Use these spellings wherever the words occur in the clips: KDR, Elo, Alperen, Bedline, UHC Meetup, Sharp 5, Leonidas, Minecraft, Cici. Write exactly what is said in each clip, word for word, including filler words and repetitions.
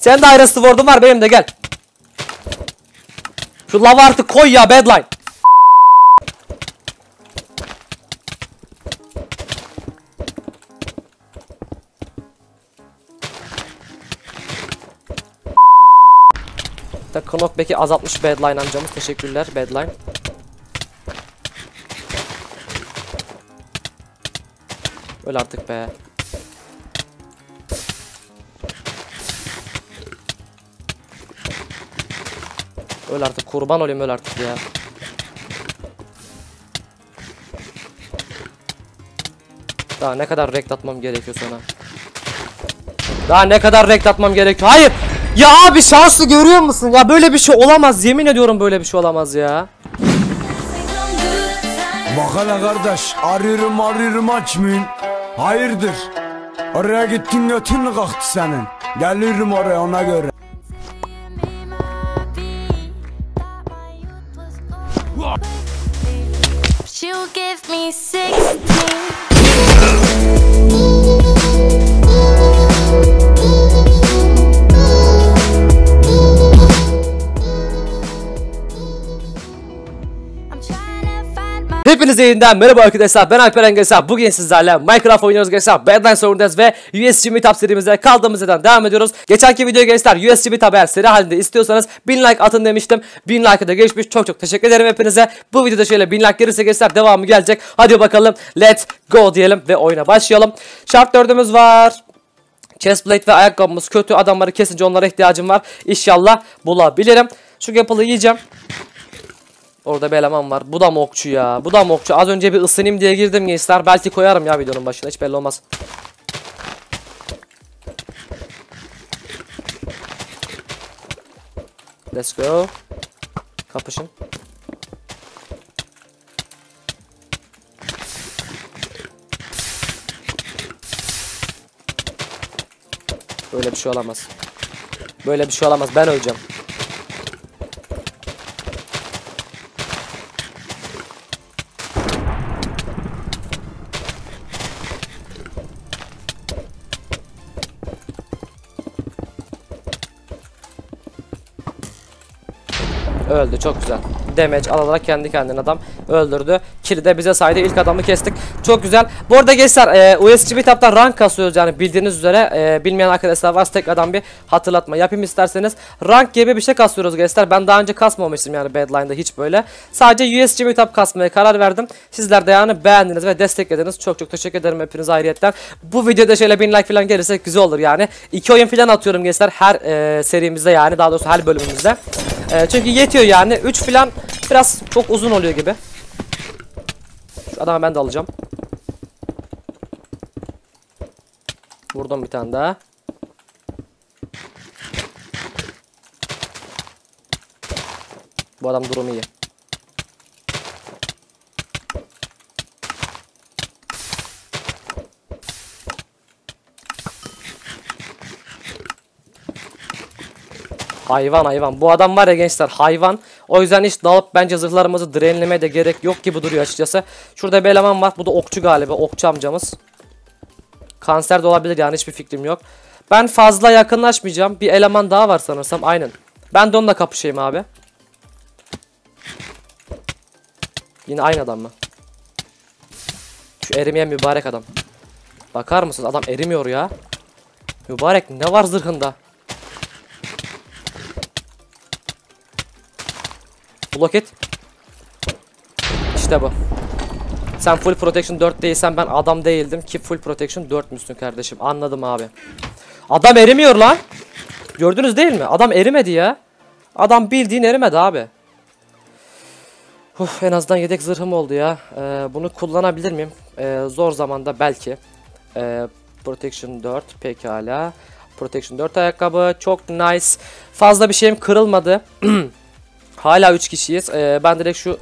Sen de ayrı sword'un var, benim de gel. Şu lava artık koy ya Bedline. Knockback'i azaltmış Bedline amcamız. Teşekkürler Bedline. Öl artık be. Öl artık, kurban olayım, öl artık ya. Daha ne kadar rekt atmam gerekiyor sana? Daha ne kadar rekt atmam gerekiyor? Hayır! Ya abi şanslı, görüyor musun? Ya böyle bir şey olamaz, yemin ediyorum böyle bir şey olamaz ya. Bakana kardeş, arıyorum arıyorum açmayın. Hayırdır? Oraya gittin, götün kalktı senin. Gelirim oraya, ona göre. Hepinize yeniden merhaba arkadaşlar, ben Alperen gençler. Bugün sizlerle Minecraft oynuyoruz gençler. Bedline sorundayız ve U H C Meetup serimize kaldığımız yerden devam ediyoruz. Geçenki videoya gençler U H C Meetup eğer seri halinde istiyorsanız bin like atın demiştim. bin like'a da geçmiş, çok çok teşekkür ederim hepinize. Bu videoda şöyle bin like gelirse gençler devamı gelecek. Hadi bakalım, let's go diyelim ve oyuna başlayalım. Sharp dördümüz var. Chestplate ve ayakkabımız kötü, adamları kesince onlara ihtiyacım var. İnşallah bulabilirim. Şu yapılı yiyeceğim. Orada bir eleman var. Bu da mı okçu ya? Bu da mı okçu? Az önce bir ısınayım diye girdim gençler. Belki koyarım ya videonun başına. Hiç belli olmaz. Let's go. Kapışın. Böyle bir şey olamaz. Böyle bir şey olamaz. Ben öleceğim. Öldü, çok güzel. Damage alarak kendi kendine adam öldürdü. Kili de bize saydı. İlk adamı kestik. Çok güzel. Bu arada gençler U H C Meetup'tan rank kasıyoruz yani, bildiğiniz üzere. E, bilmeyen arkadaşlar varsa tekrardan bir hatırlatma yapayım isterseniz. Rank gibi bir şey kasıyoruz gençler. Ben daha önce kasmamıştım yani Bedline'da hiç böyle. Sadece U H C Meetup kasmaya karar verdim. Sizler de yani beğendiniz ve desteklediniz. Çok çok teşekkür ederim hepiniz ayrıyetten. Bu videoda şöyle bin like falan gelirse güzel olur yani. iki oyun falan atıyorum gençler her e, serimizde yani. Daha doğrusu her bölümümüzde. E, çünkü yetiyor yani. üç falan biraz çok uzun oluyor gibi. Şu adamı ben de alacağım. Vurdum bir tane daha. Bu adam durumu iyi. Hayvan hayvan. Bu adam var ya gençler, hayvan. O yüzden hiç dalıp bence zırhlarımızı drenlemeye de gerek yok gibi duruyor açıkçası. Şurada bir eleman var. Bu da okçu galiba. Okçu amcamız. Kanser de olabilir yani, hiçbir fikrim yok. Ben fazla yakınlaşmayacağım. Bir eleman daha var sanırsam. Aynen. Ben de onunla kapışayım abi. Yine aynı adam mı? Şu erimeyen mübarek adam. Bakar mısınız? Adam erimiyor ya. Mübarek ne var zırhında? Block it. İşte bu. Sen full protection dört değilsen ben adam değildim ki, full protection dört müsün kardeşim? Anladım abi. Adam erimiyor lan. Gördünüz değil mi? Adam erimedi ya. Adam bildiğin erimedi abi. Uf, en azından yedek zırhım oldu ya. Ee, bunu kullanabilir miyim? Ee, zor zamanda belki. Ee, protection dört pekala. Protection dört ayakkabı. Çok nice. Fazla bir şeyim kırılmadı. Hala üç kişiyiz. Ee, ben direkt şu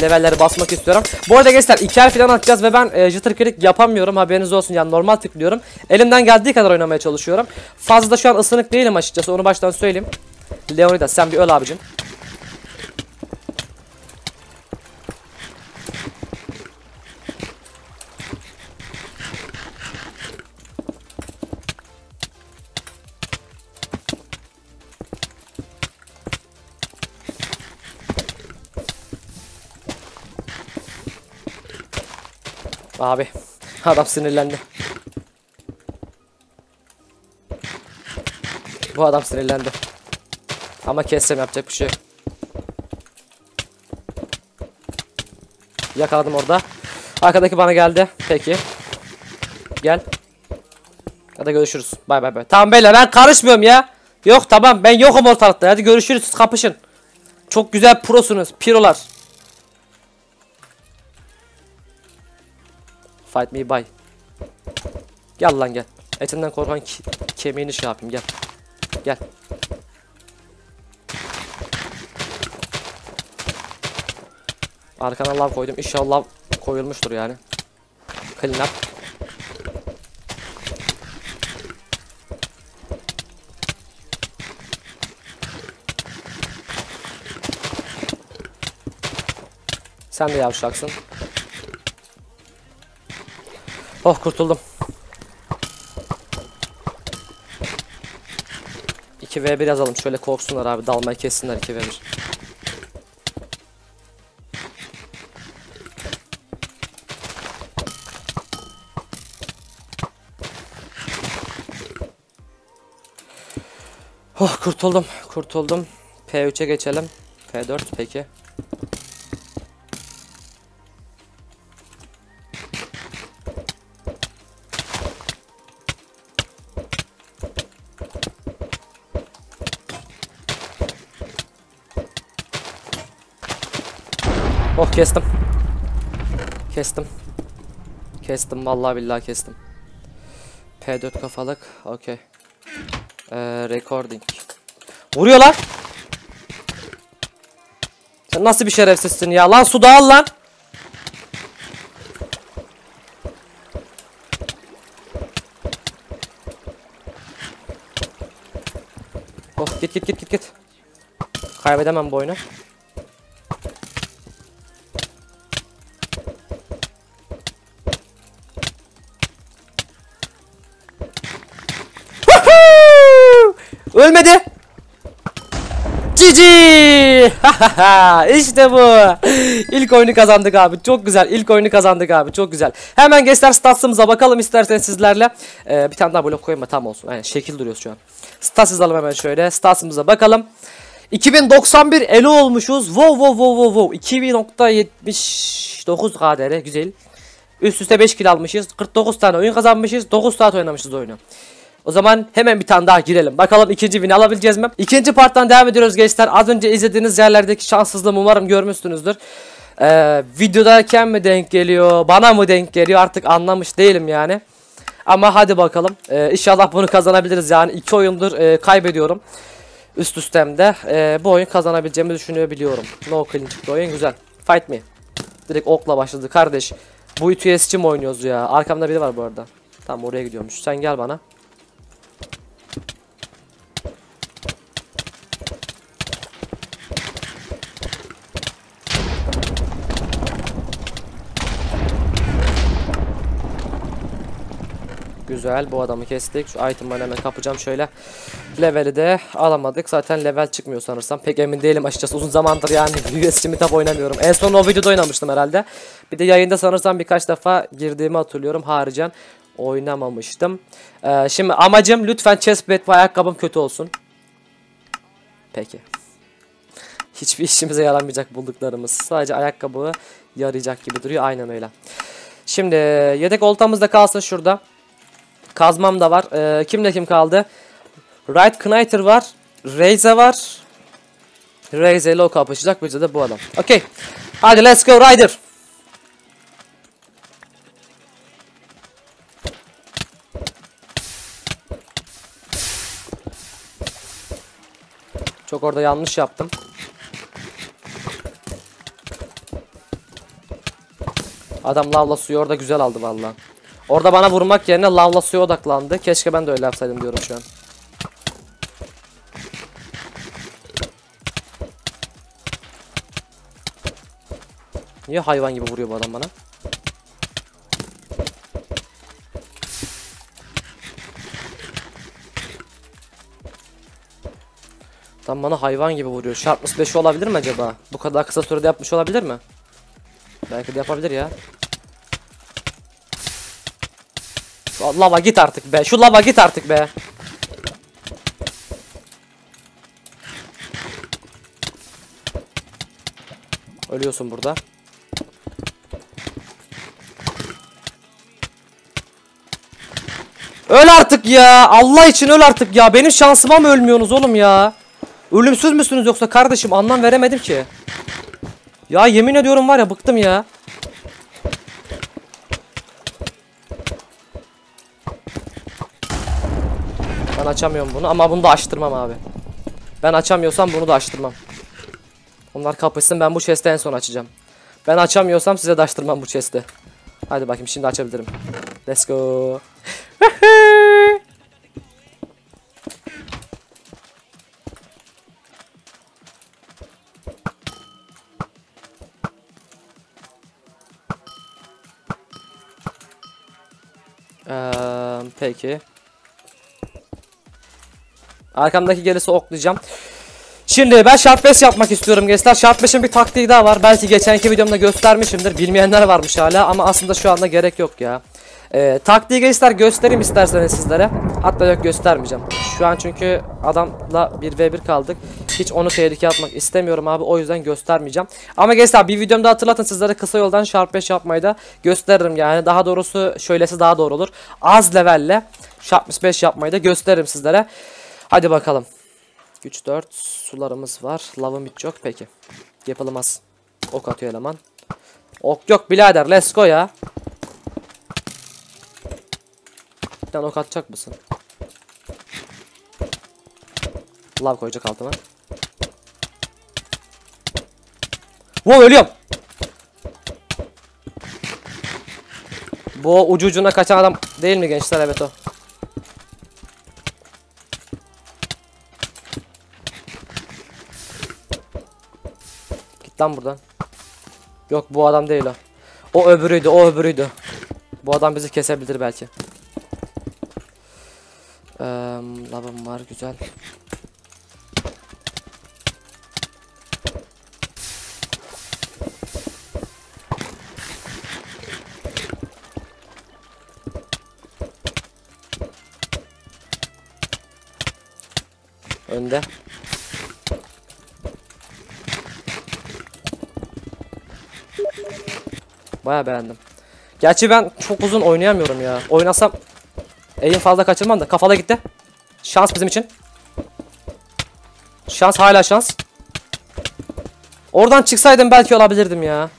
levelleri basmak istiyorum. Bu arada gençler iker falan atacağız ve ben e, jitter click yapamıyorum. Haberiniz olsun yani, normal tıklıyorum. Elimden geldiği kadar oynamaya çalışıyorum. Fazla da şu an ısınık değilim açıkçası. Onu baştan söyleyeyim. Leonidas sen bir öl abicim. Abi adam sinirlendi. Bu adam sinirlendi. Ama kessem yapacak bir şey yok. Yakaladım orada. Arkadaki bana geldi. Peki. Gel. Hadi görüşürüz. Bay bay bay. Tamam beyler ben karışmıyorum ya. Yok tamam ben yokum ortalıkta. Hadi görüşürüz, siz kapışın. Çok güzel prosunuz. Pirolar. Fight me bye. Gel lan gel. Etinden korkan ki kemiğini şey yapayım gel. Gel. Arkana lav koydum. İnşallah koyulmuştur yani. Clean up. Sen de yavşaksın. Oh kurtuldum. iki ve bir yazalım. Şöyle korksunlar abi. Dalmayı kessinler iki ve bir. Oh kurtuldum. Kurtuldum. P üç'e geçelim. P dört peki. Oh kestim. Kestim. Kestim vallahi billahi kestim. P dört kafalık. Okey. Ee, recording. Vuruyorlar. Sen nasıl bir şerefsizsin ya? Lan su dağıl lan. Oh git git git git git. Kaybedemem bu oyunu. Ölmedi. Cici. İşte bu. İlk oyunu kazandık abi. Çok güzel. İlk oyunu kazandık abi. Çok güzel. Hemen gençler stats'ımıza bakalım isterseniz sizlerle. Ee, bir tane daha blok koyayım da tam olsun. Aynen şekil duruyoruz şu an. Stats yazalım hemen şöyle. Stats'ımıza bakalım. iki bin doksan bir Elo olmuşuz. Wow wow wow wow wow. iki bin nokta yetmiş dokuz K D R. Güzel. Üst üste beş kill almışız. kırk dokuz tane oyun kazanmışız. dokuz saat oynamışız oyunu. O zaman hemen bir tane daha girelim. Bakalım ikinci bini alabileceğiz mi? İkinci parttan devam ediyoruz gençler. Az önce izlediğiniz yerlerdeki şanssızlığımı umarım görmüşsünüzdür. Ee, videodayken mi denk geliyor? Bana mı denk geliyor? Artık anlamış değilim yani. Ama hadi bakalım. Ee, inşallah bunu kazanabiliriz yani. İki oyundur e, kaybediyorum. Üst üstem de. E, bu oyun kazanabileceğimi düşünebiliyorum. No clean çıktı oyun. Güzel. Fight me. Direkt okla başladı kardeş. Bu U H C mi oynuyoruz ya? Arkamda biri var bu arada. Tamam oraya gidiyormuş. Sen gel bana. Güzel, bu adamı kestik. Şu item'ı hemen kapacağım şöyle. Level'i de alamadık. Zaten level çıkmıyor sanırsam. Pek emin değilim açıkçası. Uzun zamandır yani U H C Meetup oynamıyorum. En son o videoda oynamıştım herhalde. Bir de yayında sanırsam birkaç defa girdiğimi hatırlıyorum. Haricen oynamamıştım. Ee, şimdi amacım lütfen chestplate ve ayakkabım kötü olsun. Peki. Hiçbir işimize yaramayacak bulduklarımız. Sadece ayakkabı yarayacak gibi duruyor. Aynen öyle. Şimdi yedek oltamız da kalsın şurada. Kazmam da var. Ee, kimle kim kaldı? Right Knighter var. Raze var. Raze ile o kapışacak. Bize de bu adam. Okey. Hadi let's go Rider. Çok orada yanlış yaptım. Adam lavla suyu orada güzel aldı vallahi. Orada bana vurmak yerine lavla suya odaklandı. Keşke ben de öyle yapsaydım diyorum şu an. Niye hayvan gibi vuruyor bu adam bana? Tam bana hayvan gibi vuruyor. Sharp beş olabilir mi acaba? Bu kadar kısa sürede yapmış olabilir mi? Belki de yapabilir ya. Lava git artık be. Şu lava git artık be. Ölüyorsun burada. Öl artık ya. Allah için öl artık ya. Benim şansıma mı ölmüyorsunuz oğlum ya? Ölümsüz müsünüz yoksa kardeşim? Anlam veremedim ki. Ya yemin ediyorum var ya, bıktım ya. Ben açamıyorum bunu ama bunu da açtırmam abi. Ben açamıyorsam bunu da açtırmam. Onlar kapışsın, ben bu chest'i en son açacağım. Ben açamıyorsam size de açtırmam bu chest'i. Hadi bakayım şimdi açabilirim. Let's go. ee, peki. Arkamdaki gerisi oklayacağım. Şimdi ben Sharp beş yapmak istiyorum gençler. Sharp beş'in bir taktiği daha var. Belki geçenki videomda göstermişimdir. Bilmeyenler varmış hala ama aslında şu anda gerek yok ya. Ee, taktiği gençler göstereyim isterseniz sizlere. Hatta yok, göstermeyeceğim. Şu an çünkü adamla bir ve bir kaldık. Hiç onu tehlikeye atmak istemiyorum abi. O yüzden göstermeyeceğim. Ama gençler bir videomda hatırlatın sizlere, kısa yoldan Sharp beş yapmayı da gösteririm yani. Daha doğrusu şöylesi daha doğru olur. Az levelle Sharp beş yapmayı da gösteririm sizlere. Hadi bakalım. üç dört sularımız var. Lavım hiç yok. Peki. Yapılmaz. Ok atıyor eleman. Ok yok birader. Let's go ya. Bir tane ok atacak mısın? Lav koyacak altıma. Wow, ölüyorum. Bu ucu ucuna kaçan adam değil mi gençler? Evet o. Lan buradan. Yok, bu adam değil o. O öbürüydü, o öbürüydü. Bu adam bizi kesebilir belki. Ee, lavım var, güzel. Önde. Bayağı beğendim. Gerçi ben çok uzun oynayamıyorum ya. Oynasam eğim fazla kaçırmam da. Kafala gitti. Şans bizim için. Şans, hala şans. Oradan çıksaydım belki olabilirdim ya.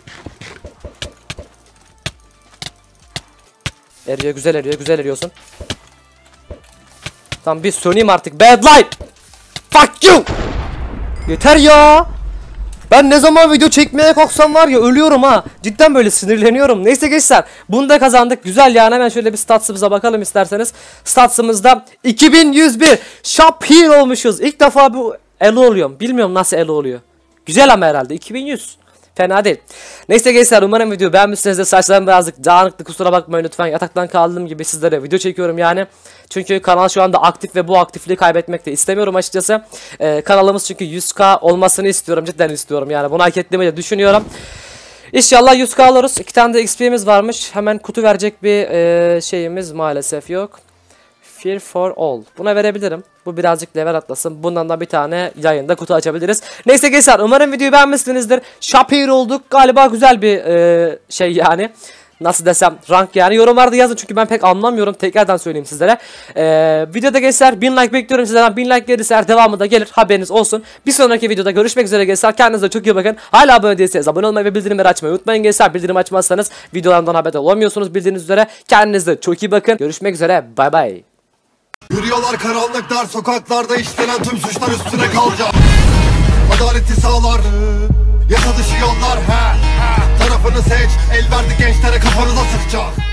Eriyor, güzel eriyor, güzel eriyorsun. Tam bir söneyim artık. Bedline. Fuck you. Yeter ya. Ben ne zaman video çekmeye kalksam var ya ölüyorum ha. Cidden böyle sinirleniyorum. Neyse gençler, bunu da kazandık. Güzel yani. Hemen şöyle bir statsımıza bakalım isterseniz. Statsımızda iki bin yüz bir Şapir olmuşuz. İlk defa bu Elo oluyorum. Bilmiyorum nasıl Elo oluyor. Güzel ama herhalde iki bin yüz. Fena değil. Neyse gençler, umarım video beğenmişsinizdir. Saçlarım birazcık dağınıktı, kusura bakmayın lütfen. Yataktan kaldığım gibi sizlere video çekiyorum yani. Çünkü kanal şu anda aktif ve bu aktifliği kaybetmek de istemiyorum açıkçası. Ee, kanalımız çünkü yüz K olmasını istiyorum. Cidden istiyorum yani. Bunu hak ettiğimi de düşünüyorum. İnşallah yüz K alırız. iki tane de X P'miz varmış. Hemen kutu verecek bir e, şeyimiz maalesef yok. Fear for all. Buna verebilirim. Bu birazcık level atlasın. Bundan da bir tane yayında kutu açabiliriz. Neyse gençler, umarım videoyu beğenmişsinizdir. Şapir olduk. Galiba güzel bir e, şey yani. Nasıl desem, rank yani. Yorumlarda yazın çünkü ben pek anlamıyorum. Tekrardan söyleyeyim sizlere. Ee, videoda gençler bin like bekliyorum sizlerden. bin like gelirse eğer devamı da gelir. Haberiniz olsun. Bir sonraki videoda görüşmek üzere gençler. Kendinize çok iyi bakın. Hala abone değilseniz abone olmayı ve bildirimleri açmayı unutmayın gençler. Bildirim açmazsanız videolarımdan haberdar olamıyorsunuz bildiğiniz üzere. Kendinize çok iyi bakın. Görüşmek üzere. Bay bay. Yürüyorlar karanlık dar sokaklarda, işlenen tüm suçlar üstüne kalacak. Adaleti sağlar, yasa dışı yollar he. Tarafını seç, el verdi gençlere kafanıza sıkacak.